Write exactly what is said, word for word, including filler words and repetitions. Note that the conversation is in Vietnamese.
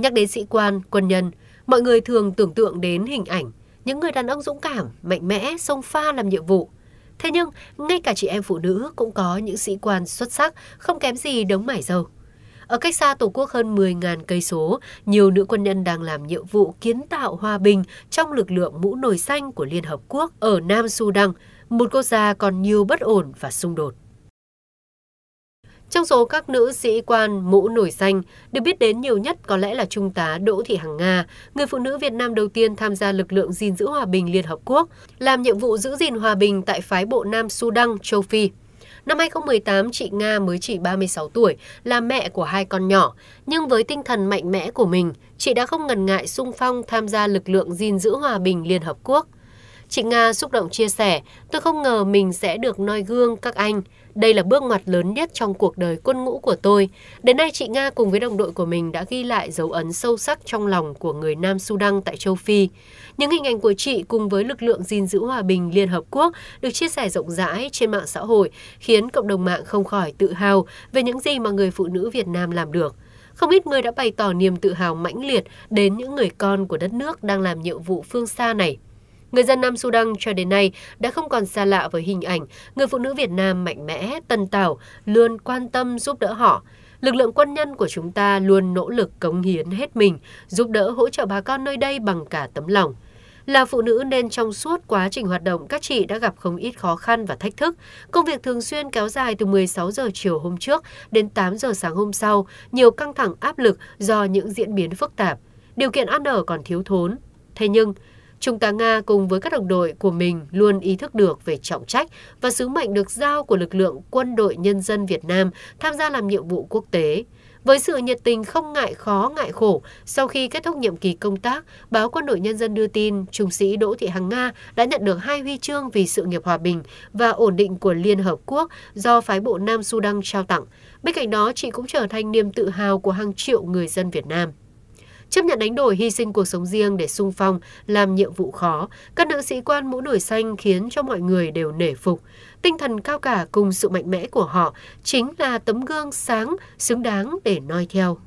Nhắc đến sĩ quan, quân nhân, mọi người thường tưởng tượng đến hình ảnh những người đàn ông dũng cảm, mạnh mẽ, xông pha làm nhiệm vụ. Thế nhưng, ngay cả chị em phụ nữ cũng có những sĩ quan xuất sắc, không kém gì đấng mải dâu. Ở cách xa Tổ quốc hơn mười nghìn cây số, nhiều nữ quân nhân đang làm nhiệm vụ kiến tạo hòa bình trong lực lượng mũ nồi xanh của Liên Hợp Quốc ở Nam Sudan, một quốc gia còn nhiều bất ổn và xung đột. Trong số các nữ sĩ quan mũ nổi xanh, được biết đến nhiều nhất có lẽ là Trung tá Đỗ Thị Hằng Nga, người phụ nữ Việt Nam đầu tiên tham gia lực lượng gìn giữ hòa bình Liên Hợp Quốc, làm nhiệm vụ giữ gìn hòa bình tại phái bộ Nam Sudan, châu Phi. Năm hai nghìn không trăm mười tám, chị Nga mới chỉ ba mươi sáu tuổi, là mẹ của hai con nhỏ, nhưng với tinh thần mạnh mẽ của mình, chị đã không ngần ngại xung phong tham gia lực lượng gìn giữ hòa bình Liên Hợp Quốc. Chị Nga xúc động chia sẻ, tôi không ngờ mình sẽ được noi gương các anh. Đây là bước ngoặt lớn nhất trong cuộc đời quân ngũ của tôi. Đến nay chị Nga cùng với đồng đội của mình đã ghi lại dấu ấn sâu sắc trong lòng của người Nam Sudan tại châu Phi. Những hình ảnh của chị cùng với lực lượng gìn giữ hòa bình Liên Hợp Quốc được chia sẻ rộng rãi trên mạng xã hội, khiến cộng đồng mạng không khỏi tự hào về những gì mà người phụ nữ Việt Nam làm được. Không ít người đã bày tỏ niềm tự hào mãnh liệt đến những người con của đất nước đang làm nhiệm vụ phương xa này. Người dân Nam Sudan cho đến nay đã không còn xa lạ với hình ảnh người phụ nữ Việt Nam mạnh mẽ, tần tảo, luôn quan tâm giúp đỡ họ. Lực lượng quân nhân của chúng ta luôn nỗ lực cống hiến hết mình, giúp đỡ hỗ trợ bà con nơi đây bằng cả tấm lòng. Là phụ nữ nên trong suốt quá trình hoạt động, các chị đã gặp không ít khó khăn và thách thức. Công việc thường xuyên kéo dài từ mười sáu giờ chiều hôm trước đến tám giờ sáng hôm sau, nhiều căng thẳng áp lực do những diễn biến phức tạp. Điều kiện ăn ở còn thiếu thốn. Thế nhưng, Trung tá Nga cùng với các đồng đội của mình luôn ý thức được về trọng trách và sứ mệnh được giao của lực lượng quân đội nhân dân Việt Nam tham gia làm nhiệm vụ quốc tế. Với sự nhiệt tình không ngại khó ngại khổ, sau khi kết thúc nhiệm kỳ công tác, báo Quân đội Nhân dân đưa tin Trung sĩ Đỗ Thị Hằng Nga đã nhận được hai huy chương vì sự nghiệp hòa bình và ổn định của Liên Hợp Quốc do phái bộ Nam Sudan trao tặng. Bên cạnh đó, chị cũng trở thành niềm tự hào của hàng triệu người dân Việt Nam. Chấp nhận đánh đổi hy sinh cuộc sống riêng để xung phong làm nhiệm vụ khó, các nữ sĩ quan mũ nổi xanh khiến cho mọi người đều nể phục. Tinh thần cao cả cùng sự mạnh mẽ của họ chính là tấm gương sáng xứng đáng để noi theo.